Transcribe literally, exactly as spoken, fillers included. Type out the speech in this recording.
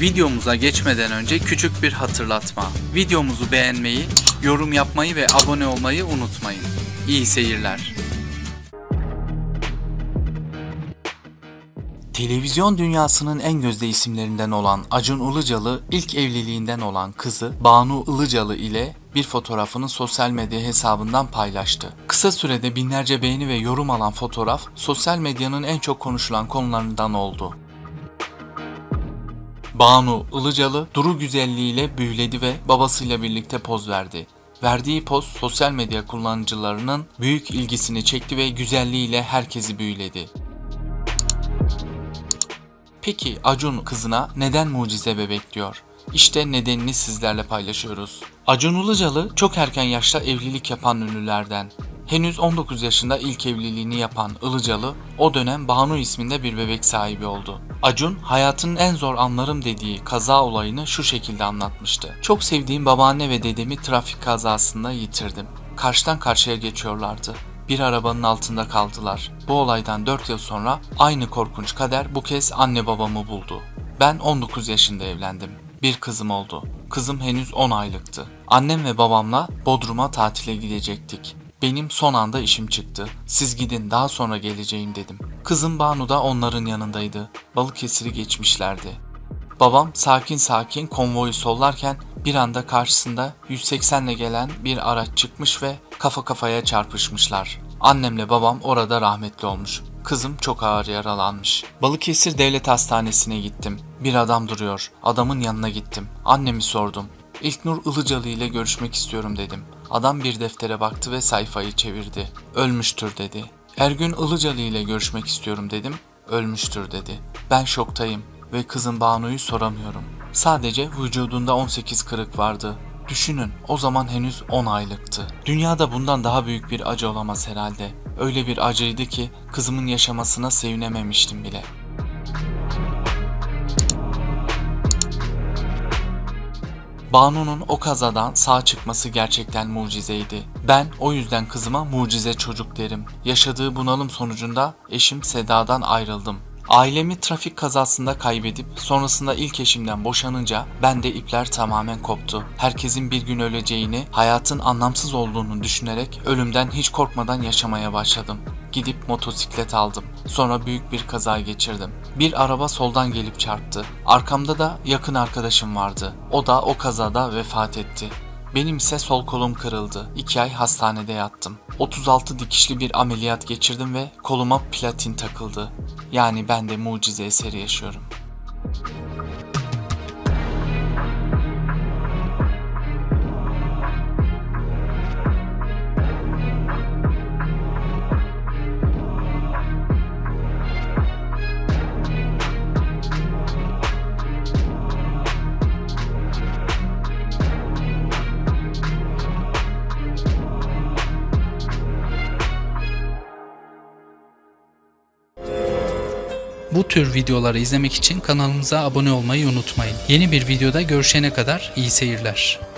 Videomuza geçmeden önce küçük bir hatırlatma. Videomuzu beğenmeyi, yorum yapmayı ve abone olmayı unutmayın. İyi seyirler. Televizyon dünyasının en gözde isimlerinden olan Acun Ilıcalı, ilk evliliğinden olan kızı Banu Ilıcalı ile bir fotoğrafını sosyal medya hesabından paylaştı. Kısa sürede binlerce beğeni ve yorum alan fotoğraf, sosyal medyanın en çok konuşulan konularından oldu. Banu Ilıcalı, duru güzelliğiyle büyüledi ve babasıyla birlikte poz verdi. Verdiği poz, sosyal medya kullanıcılarının büyük ilgisini çekti ve güzelliğiyle herkesi büyüledi. Peki Acun kızına neden mucize bebek diyor? İşte nedenini sizlerle paylaşıyoruz. Acun Ilıcalı çok erken yaşta evlilik yapan ünlülerden. Henüz on dokuz yaşında ilk evliliğini yapan Ilıcalı, o dönem Banu isminde bir bebek sahibi oldu. Acun, hayatının en zor anlarım dediği kaza olayını şu şekilde anlatmıştı. Çok sevdiğim babaanne ve dedemi trafik kazasında yitirdim. Karşıdan karşıya geçiyorlardı. Bir arabanın altında kaldılar. Bu olaydan dört yıl sonra aynı korkunç kader bu kez anne babamı buldu. Ben on dokuz yaşında evlendim. Bir kızım oldu. Kızım henüz on aylıktı. Annem ve babamla Bodrum'a tatile gidecektik. Benim son anda işim çıktı. Siz gidin, daha sonra geleceğim dedim. Kızım Banu da onların yanındaydı. Balıkesir'i geçmişlerdi. Babam sakin sakin konvoyu sollarken bir anda karşısında yüz seksenle gelen bir araç çıkmış ve kafa kafaya çarpışmışlar. Annemle babam orada rahmetli olmuş. Kızım çok ağır yaralanmış. Balıkesir Devlet Hastanesi'ne gittim. Bir adam duruyor. Adamın yanına gittim. Annemi sordum. İlk Nur Ilıcalı ile görüşmek istiyorum dedim. Adam bir deftere baktı ve sayfayı çevirdi. Ölmüştür dedi. Ergün Ilıcalı ile görüşmek istiyorum dedim. Ölmüştür dedi. Ben şoktayım ve kızım Banu'yu soramıyorum. Sadece vücudunda on sekiz kırık vardı. Düşünün, o zaman henüz on aylıktı. Dünyada bundan daha büyük bir acı olamaz herhalde. Öyle bir acıydı ki kızımın yaşamasına sevinememiştim bile. Banu'nun o kazadan sağ çıkması gerçekten mucizeydi. Ben o yüzden kızıma mucize çocuk derim. Yaşadığı bunalım sonucunda eşim Seda'dan ayrıldım. Ailemi trafik kazasında kaybedip sonrasında ilk eşimden boşanınca ben de ipler tamamen koptu. Herkesin bir gün öleceğini, hayatın anlamsız olduğunu düşünerek ölümden hiç korkmadan yaşamaya başladım. Gidip motosiklet aldım. Sonra büyük bir kaza geçirdim. Bir araba soldan gelip çarptı. Arkamda da yakın arkadaşım vardı. O da o kazada vefat etti. Benim ise sol kolum kırıldı. iki ay hastanede yattım. otuz altı dikişli bir ameliyat geçirdim ve koluma platin takıldı. Yani ben de mucize eseri yaşıyorum. Bu tür videoları izlemek için kanalımıza abone olmayı unutmayın. Yeni bir videoda görüşene kadar iyi seyirler.